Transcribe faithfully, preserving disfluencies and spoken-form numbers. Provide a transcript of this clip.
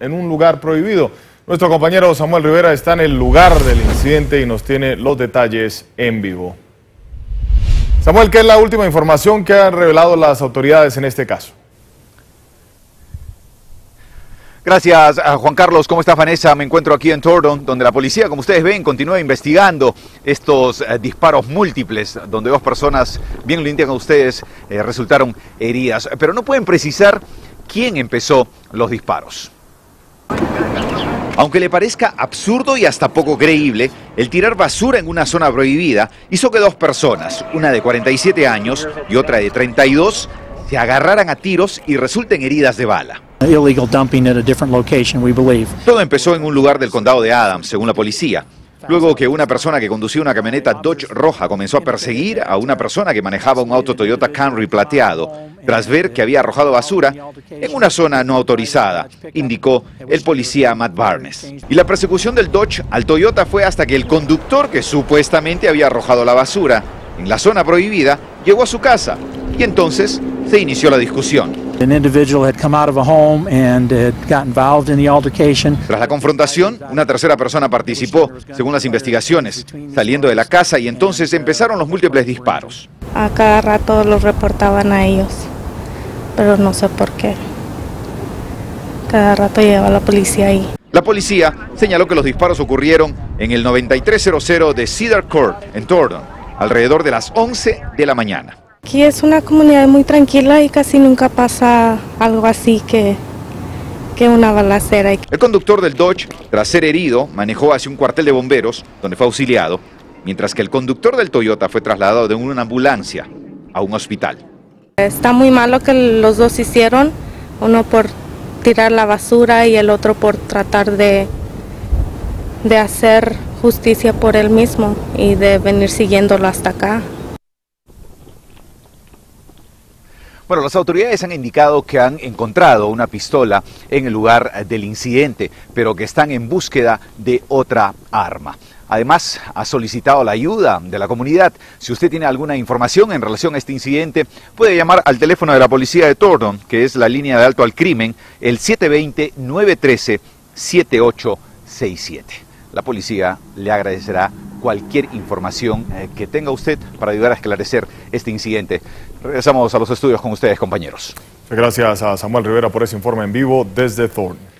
en un lugar prohibido. Nuestro compañero Samuel Rivera está en el lugar del incidente y nos tiene los detalles en vivo. Samuel, ¿qué es la última información que han revelado las autoridades en este caso? Gracias, Juan Carlos. ¿Cómo está, Vanessa? Me encuentro aquí en Thornton, donde la policía, como ustedes ven, continúa investigando estos eh, disparos múltiples, donde dos personas, bien lo indican ustedes, eh, resultaron heridas. Pero no pueden precisar quién empezó los disparos. Aunque le parezca absurdo y hasta poco creíble, el tirar basura en una zona prohibida hizo que dos personas, una de cuarenta y siete años y otra de treinta y dos, se agarraran a tiros y resulten heridas de bala. Todo empezó en un lugar del condado de Adams, según la policía. Luego que una persona que conducía una camioneta Dodge roja comenzó a perseguir a una persona que manejaba un auto Toyota Camry plateado, tras ver que había arrojado basura en una zona no autorizada, indicó el policía Matt Barnes. Y la persecución del Dodge al Toyota fue hasta que el conductor que supuestamente había arrojado la basura en la zona prohibida llegó a su casa y entonces se inició la discusión. Tras la confrontación, una tercera persona participó, según las investigaciones, saliendo de la casa y entonces empezaron los múltiples disparos. A cada rato los reportaban a ellos, pero no sé por qué. Cada rato llegaba la policía ahí. La policía señaló que los disparos ocurrieron en el noventa y tres cero cero de Cedar Court, en Thornton, alrededor de las once de la mañana. Aquí es una comunidad muy tranquila y casi nunca pasa algo así que, que una balacera. El conductor del Dodge, tras ser herido, manejó hacia un cuartel de bomberos, donde fue auxiliado, mientras que el conductor del Toyota fue trasladado de una ambulancia a un hospital. Está muy mal lo que los dos hicieron, uno por tirar la basura y el otro por tratar de, de hacer justicia por él mismo y de venir siguiéndolo hasta acá. Bueno, las autoridades han indicado que han encontrado una pistola en el lugar del incidente, pero que están en búsqueda de otra arma. Además, ha solicitado la ayuda de la comunidad. Si usted tiene alguna información en relación a este incidente, puede llamar al teléfono de la policía de Thornton, que es la línea de alto al crimen, el siete dos cero, nueve uno tres, siete ocho seis siete. La policía le agradecerá cualquier información que tenga usted para ayudar a esclarecer este incidente. Regresamos a los estudios con ustedes, compañeros. Gracias a Samuel Rivera por ese informe en vivo desde Thornton.